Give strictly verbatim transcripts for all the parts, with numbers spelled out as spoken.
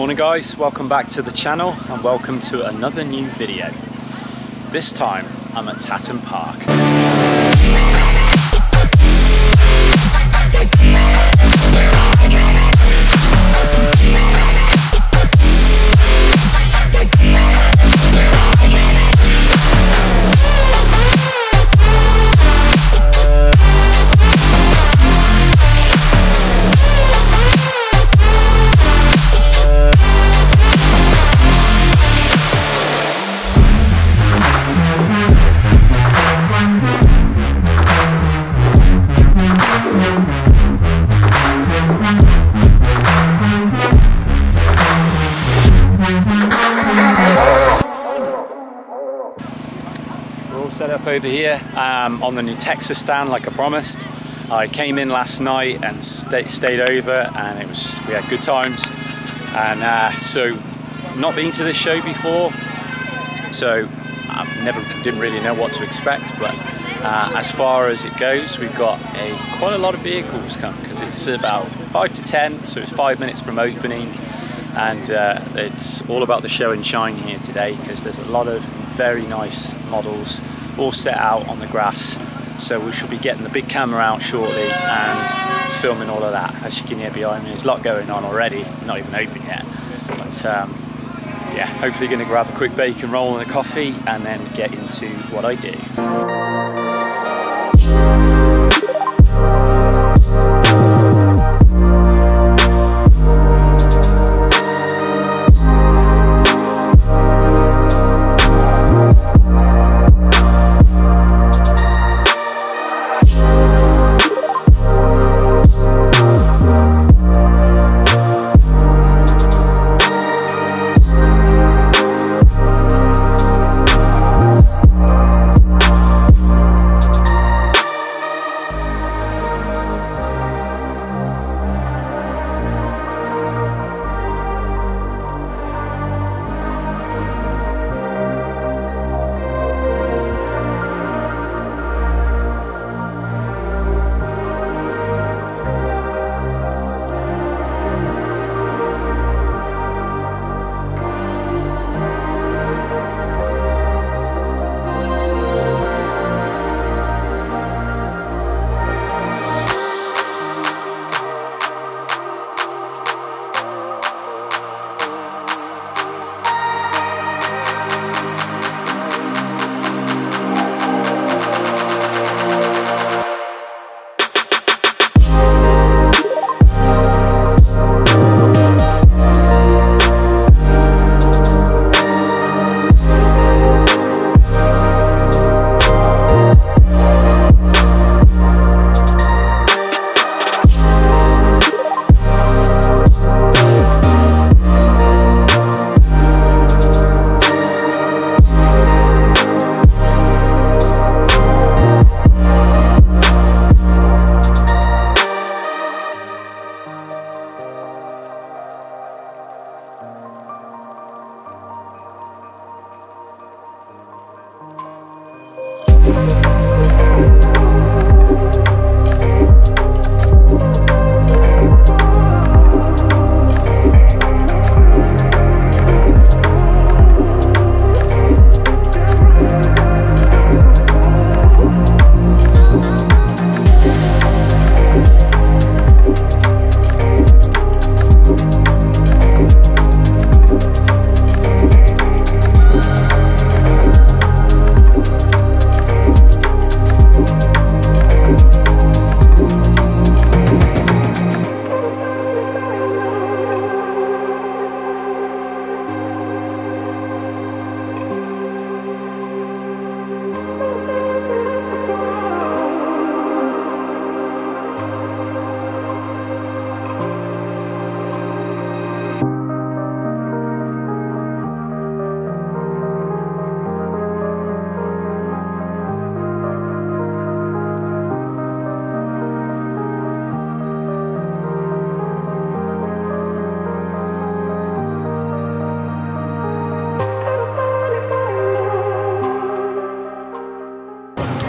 Morning guys, welcome back to the channel and welcome to another new video. This time I'm at Tatton Park. Set up over here um, on the new Texas stand like I promised. I came in last night and sta stayed over, and it was we had good times. And uh, so, not been to this show before, so I never didn't really know what to expect. But uh, as far as it goes, we've got a quite a lot of vehicles come because it's about five to ten, so it's five minutes from opening, and uh, it's all about the show and shine here today because there's a lot of very nice models all set out on the grass, so we should be getting the big camera out shortly and filming all of that. As you can hear behind me, there's a lot going on already, not even open yet, but um, yeah, hopefully gonna grab a quick bacon roll and a coffee and then get into what I do.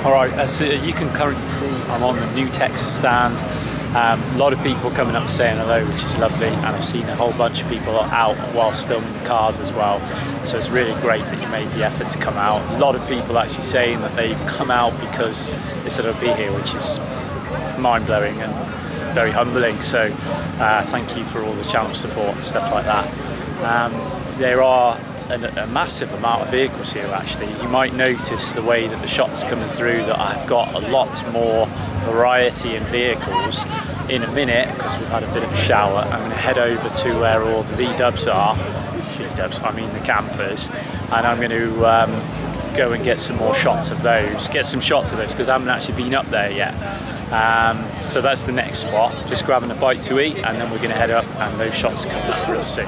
All right, as you can currently see, I'm on the new Texas stand. Um, a lot of people coming up saying hello, which is lovely, and I've seen a whole bunch of people out whilst filming cars as well, so it's really great that you made the effort to come out. A lot of people actually saying that they've come out because they said I'll be here, which is mind-blowing and very humbling, so uh, thank you for all the channel support and stuff like that. Um, there are a, a massive amount of vehicles here actually. You might notice the way that the shots coming through that I've got a lot more variety in vehicles. In a minute, because we've had a bit of a shower, I'm going to head over to where all the Vdubs are, Vdubs, I mean the campers, and I'm going to um, go and get some more shots of those, get some shots of those because I haven't actually been up there yet. Um, so that's the next spot, just grabbing a bite to eat, and then we're going to head up and those shots come up real soon.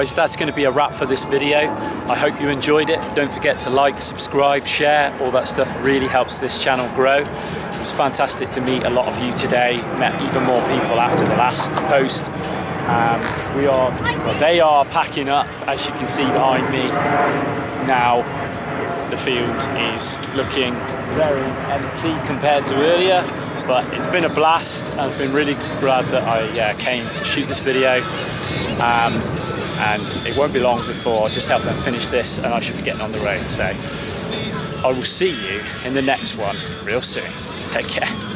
guys, that's going to be a wrap for this video. I hope you enjoyed it. Don't forget to like, subscribe, share, all that stuff really helps this channel grow. It was fantastic to meet a lot of you today. Met even more people after the last post. Um, we are, well, they are packing up, as you can see behind me. Now the field is looking very empty compared to earlier, but it's been a blast. I've been really glad that I yeah, came to shoot this video. Um, and it won't be long before I just help them finish this and I should be getting on the road. So I will see you in the next one real soon. Take care.